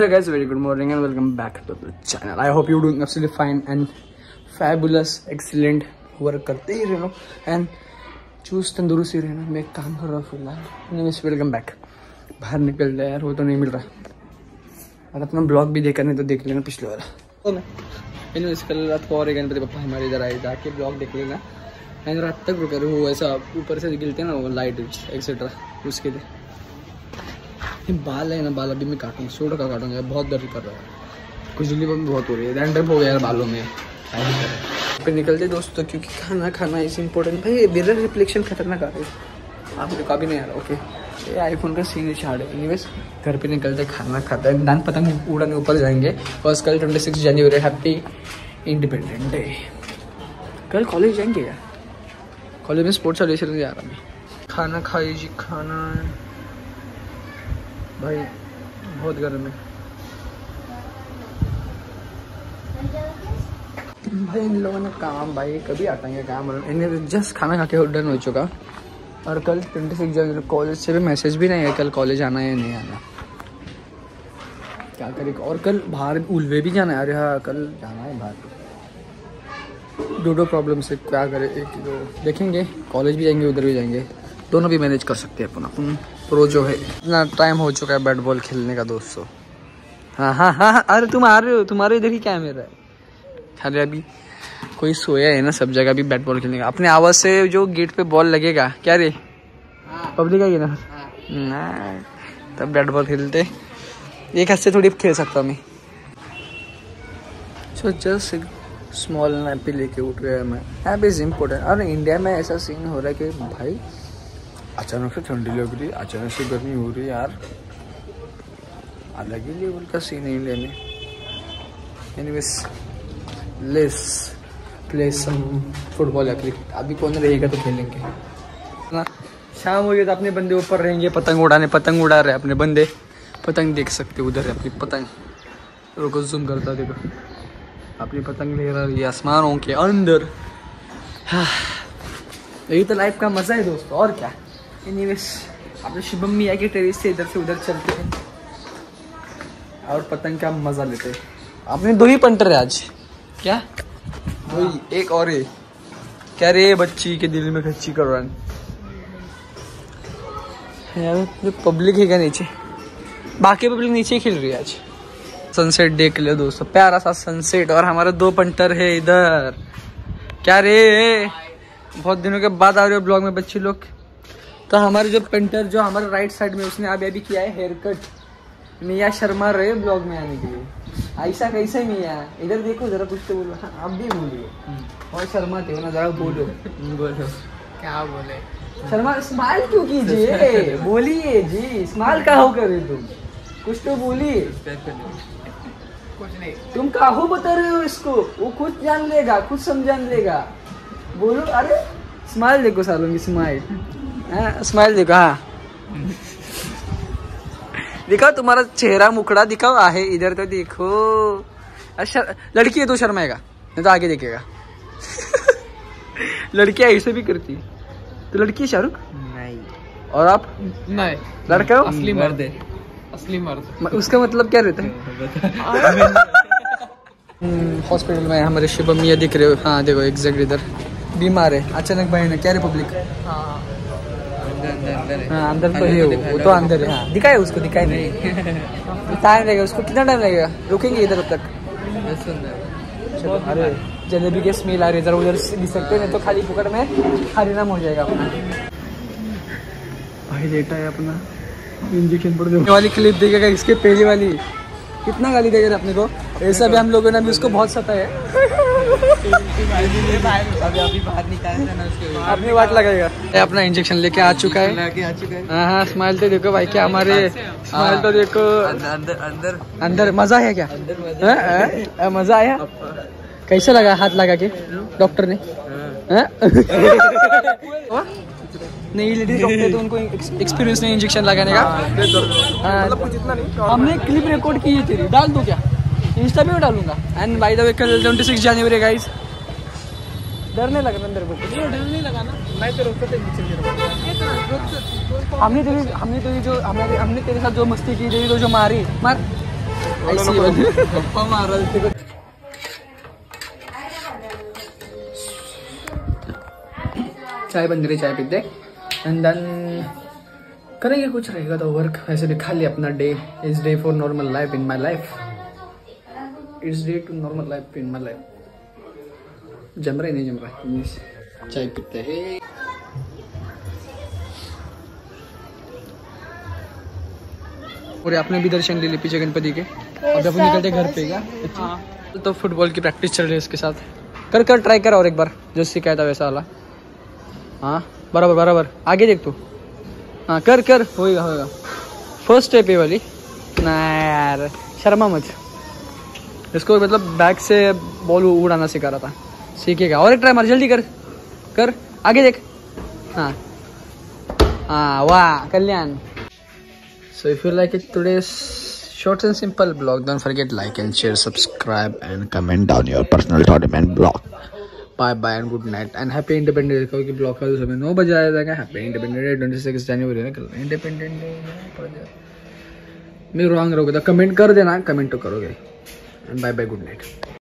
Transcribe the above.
Hey guys, very good morning and welcome back to the channel. I hope you're doing absolutely fine and fabulous, excellent work करते ही रहना and choose तंदुरुस्त ही रहना. मैं काम कर रहा हूँ फिलहाल. Anyways, welcome back. बाहर निकल रहा है यार, वो तो नहीं मिल रहा. और अपना ब्लॉग भी देखा नहीं तो देख लेना पिछले वाला. Anyways, कल रात को और एक गणपति पापा हमारे इधर आए, जाके ब्लॉग देख लेना. एंड रात तक रुके रहे हो, ऐसा ऊपर से गिरते हैं ना वो लाइट एक्सेट्रा, उसके लिए ये बाल है ना, बाल अभी मैं काटूंगा, सोडा का काटूंगा. बहुत दर्द कर रहा है, खुजली भी बहुत हो रही है, डैंड्रफ हो गया यार बालों में. फिर निकलते दोस्तों, क्योंकि खाना खाना इज इम्पोर्टेंट भाई. मिरर रिफ्लेक्शन खतरनाक आ रही है, आपको कभी नहीं आ रहा. ओके, ये आईफोन का सीन छाड़ है. एनीवेज, घर पे निकलते खाना खाते हैं, दान पतंग उड़ाने ऊपर जाएंगे. और कल 26 जनवरी, हैप्पी इंडिपेंडेंट डे. कल कॉलेज जाएंगे यार, कॉलेज में स्पोर्ट्स वाले से जा रहा हूँ. खाना खाइए जी, खाना भाई बहुत गर्म है भाई. इन लोगों ने काम भाई कभी आता है काम. इन्हें जस्ट खाना खा के डन हो चुका. और कल 26 जनवरी कॉलेज से भी मैसेज भी नहीं है कल कॉलेज आना है या नहीं आना, क्या करें. और कल बाहर उलवे भी जाना है. अरे हाँ, कल जाना है बाहर. डोडो प्रॉब्लम से क्या करें, एक दो देखेंगे. कॉलेज भी जाएंगे, उधर भी जाएंगे, दोनों भी मैनेज कर सकते हैं. अपन प्रो जो है, इतना टाइम हो चुका है बैट बॉल खेलने का दोस्तों. हाँ, अरे तुम आ रहे हो, तुम्हारे इधर ही कैमरा है. अरे अभी कोई सोया है ना, सब जगह भी बैट बॉल खेलने का. अपने आवाज़ से जो गेट पे बॉल लगेगा क्या रे, पब्लिक आएगी ना तब बैट बॉल खेलते. एक हद से थोड़ी खेल सकता मैं. सो जस्ट स्मॉल नैपी लेके उठ गया मैं. Nap is important. और इंडिया में ऐसा सीन हो रहा है कि भाई अचानक से ठंडी लग रही है, अचानक से गर्मी हो रही है यार. अलग ही लेवल का सीन है इंडिया में. Anyways, let's play some football या क्रिकेट. अभी कौन रहेगा तो खेलेंगे ना. शाम हो गई तो अपने बंदे ऊपर रहेंगे पतंग उड़ाने. पतंग उड़ा रहे अपने बंदे, पतंग देख सकते हो उधर है अपनी पतंग. रुको ज़ूम करता देखो, अपनी पतंग ले रही है आसमानों के अंदर. हाँ, यही तो लाइफ का मज़ा है दोस्तों, और क्या. एनीवेज, अपने शुभम मिया के टेरेस से इधर से उधर चलते हैं और पतंग का मज़ा लेते हैं. आपने दो ही पंटर है आज क्या? हाँ. दो ही, एक और ये क्या रे, बच्ची के दिल में खच्ची करवान यार. जो पब्लिक है क्या नीचे, बाकी पब्लिक नीचे खेल रही है आज. सनसेट देख लो दोस्तों, प्यारा सा सनसेट. और हमारे दो पंटर है इधर. क्या रे, बहुत दिनों के बाद आ रहे हो ब्लॉग में बच्ची लोग. तो हमारे जो पेंटर जो हमारे राइट साइड में, उसने अभी किया है हेयर कट. मिया शर्मा रहे ब्लॉग में आने के लिए. ऐसा कैसे मिया, इधर देखो जरा, कुछ तो बोलो. हाँ, आप भी बोलिए, और शर्माते हो ना जरा, बोलो बोलो क्या बोले शर्मा. स्माइल क्यों कीजिए, बोलिए जी. स्माइल काहो करे तुम, कुछ तो बोलिए. कुछ नहीं, तुम काहो बता रहे हो इसको, वो खुद जान लेगा, खुद समझान लेगा. बोलो, अरे स्माइल देखो सालों की, स्माइल स्माइल दिखा. हाँ दिखाओ तुम्हारा चेहरा, मुखड़ा दिखाओ. आहे इधर तो देखो. अच्छा लड़की है तो शर्माएगा, नहीं तो आगे देखेगा. लड़कियाँ ऐसे भी करती है. तो लड़की है शाहरुख नहीं, और आप नहीं, लड़का असली मर्द है. असली मर्द उसका मतलब क्या रहता है. हॉस्पिटल में हमारे शुभम मिया दिख रहे हो. हाँ देखो, एग्जैक्ट इधर बीमार है अचानक भाई ने. क्या रिपब्लिक अंदर तो है वो तो अंदर है. हाँ दिखाए उसको, दिखाई नहीं टाइम लगेगा उसको. कितना टाइम लगेगा, रुकेंगे इधर तक. अरे जलेबी के स्मेल आ रही है, जरा उधर दिख सकते हैं. तो खाली पकड़ में खाली नाम हो जाएगा अपना भाई. लेटा है अपना इंजेक्शन पड़ जाने वाली क्लिप देखेगा, इसके पहले वाली कितना गाली देगा अपने को. ऐसा भी हम लोगों ने भी उसको बहुत सताया है. अपनी बात लगाएगा. अपना इंजेक्शन लेके आ चुका है. हाँ, स्माइल तो देखो भाई, क्या हमारे स्माइल तो देखो. अंदर अंदर अंदर मजा है क्या, मजा आया. कैसे लगा हाथ लगा के डॉक्टर ने. नहीं लेडीज डॉक्टर तो उनको एक्सपीरियंस नहीं इंजेक्शन लगाने का. मतलब कुछ इतना नहीं. हमने क्लिप रिकॉर्ड की है तेरी, डाल दो क्या इंस्टा पे, डालूंगा. एंड बाय द वे कल 26 जनवरी गाइस. डर नहीं लगा अंदर को, डर नहीं लगा ना. मैं तो रोकते थे हमने तेरे जो हमने तेरे साथ जो मस्ती की, तेरी तो जो मारी मार चाय बन गई, चाय पीते एंड देन करेंगे कुछ रहेगा तो वर्क। वैसे भी खाली अपना day is day for normal life in my life, is day to normal life in my life. जम रहा है नहीं जम रहा, चाय पीते हैं। और आपने भी दर्शन ले लिए पीछे गणपति के, और अब निकलते घर पे का। हाँ। तो फुटबॉल की प्रैक्टिस चल रही है उसके साथ, कर कर ट्राई कर और एक बार जो शिकायत था वैसा वाला। हाँ बराबर बराबर आगे देख तू, हाँ कर कर होएगा होएगा। फर्स्ट स्टेप ये वाली ना यार, शर्मा मत। इसको मतलब बैक से बॉल उड़ाना सिखा रहा था, सीखेगा। और एक ट्राई मार, जल्दी कर कर आगे देख। हाँ हाँ वाह कल्याण। So if you like it today's short and simple blog, don't forget like and share, subscribe and comment down your personal thought and blog. Bye bye and good night and happy Independence Day. क्योंकि blog का जो समय 9 बजे आया जाएगा। Happy Independence Day 26 जनवरी है कल। Independence Day मैं रॉन्ग रहोगे तो कमेंट कर देना, कमेंट तो करोगे। And bye bye good night.